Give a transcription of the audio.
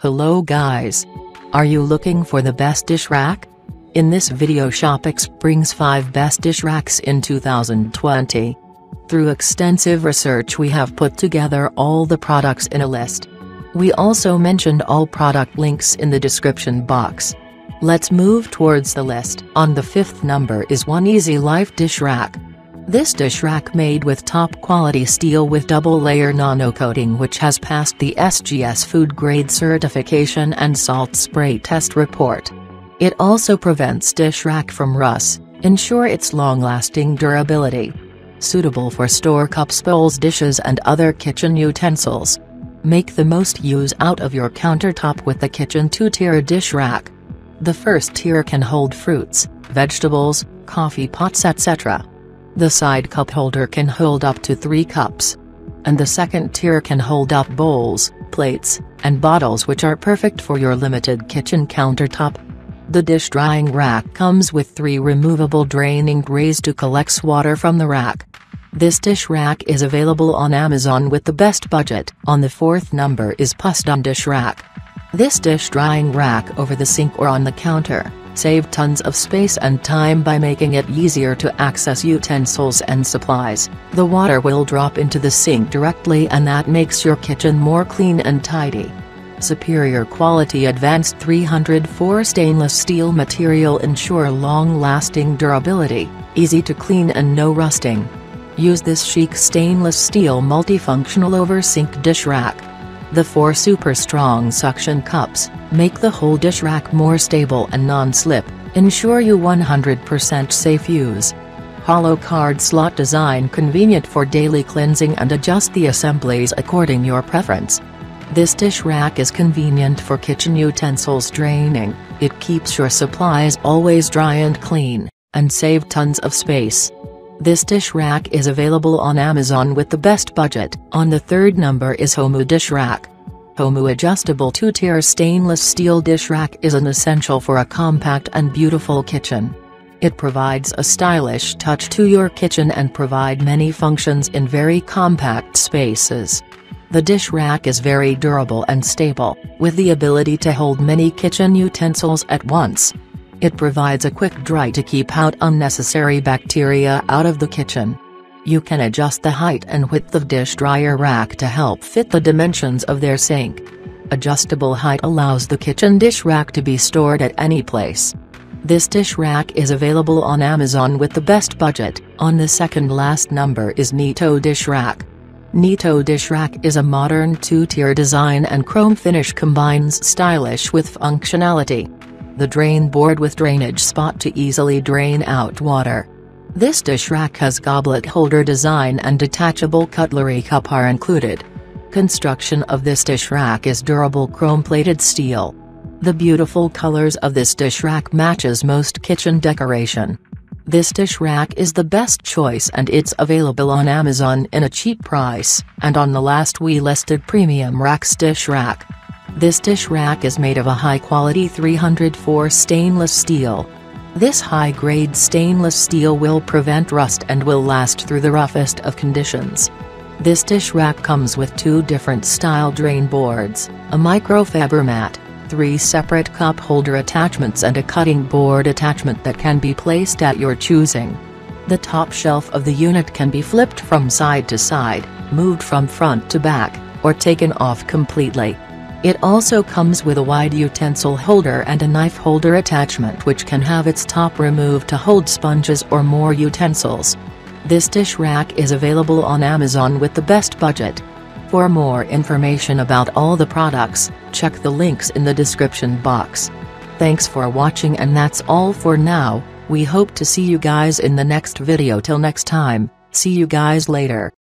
Hello guys! Are you looking for the best dish rack? In this video ShoppExp brings 5 best dish racks in 2020. Through extensive research we have put together all the products in a list. We also mentioned all product links in the description box. Let's move towards the list. On the 5th number is 1 Easy Life dish rack. This dish rack made with top quality steel with double layer nano coating which has passed the SGS food grade certification and salt spray test report. It also prevents dish rack from rust, ensure its long lasting durability. Suitable for store cups, bowls, dishes and other kitchen utensils. Make the most use out of your countertop with the kitchen 2-tier dish rack. The first tier can hold fruits, vegetables, coffee pots etc. The side cup holder can hold up to 3 cups. And the second tier can hold up bowls, plates, and bottles which are perfect for your limited kitchen countertop. The dish drying rack comes with 3 removable draining grates to collect water from the rack. This dish rack is available on Amazon with the best budget. On the 4th number is PUSDON dish rack. This dish drying rack over the sink or on the counter. Save tons of space and time by making it easier to access utensils and supplies. The water will drop into the sink directly and that makes your kitchen more clean and tidy. Superior quality advanced 304 stainless steel material ensure long-lasting durability, easy to clean and no rusting. Use this chic stainless steel multifunctional over sink dish rack. The 4 super strong suction cups make the whole dish rack more stable and non-slip, ensure you 100% safe use. Hollow card slot design convenient for daily cleansing and adjust the assemblies according your preference. This dish rack is convenient for kitchen utensils draining, it keeps your supplies always dry and clean, and save tons of space. This dish rack is available on Amazon with the best budget. On the 3rd number is HEOMU dish rack. HEOMU adjustable 2-tier stainless steel dish rack is an essential for a compact and beautiful kitchen. It provides a stylish touch to your kitchen and provide many functions in very compact spaces. The dish rack is very durable and stable, with the ability to hold many kitchen utensils at once. It provides a quick dry to keep out unnecessary bacteria out of the kitchen. You can adjust the height and width of dish dryer rack to help fit the dimensions of their sink. Adjustable height allows the kitchen dish rack to be stored at any place. This dish rack is available on Amazon with the best budget. On the 2nd last number is Neat-O dish rack. Neat-O dish rack is a modern 2-tier design and chrome finish combines stylish with functionality. The drain board with drainage spot to easily drain out water. This dish rack has goblet holder design and detachable cutlery cup are included. Construction of this dish rack is durable chrome plated steel. The beautiful colors of this dish rack matches most kitchen decoration. This dish rack is the best choice and it's available on Amazon in a cheap price, and on the last we listed Premium Racks dish rack. This dish rack is made of a high-quality 304 stainless steel. This high-grade stainless steel will prevent rust and will last through the roughest of conditions. This dish rack comes with 2 different style drain boards, a microfiber mat, 3 separate cup holder attachments and a cutting board attachment that can be placed at your choosing. The top shelf of the unit can be flipped from side to side, moved from front to back, or taken off completely. It also comes with a wide utensil holder and a knife holder attachment which can have its top removed to hold sponges or more utensils. This dish rack is available on Amazon with the best budget. For more information about all the products, check the links in the description box. Thanks for watching and that's all for now. We hope to see you guys in the next video. Till next time, see you guys later.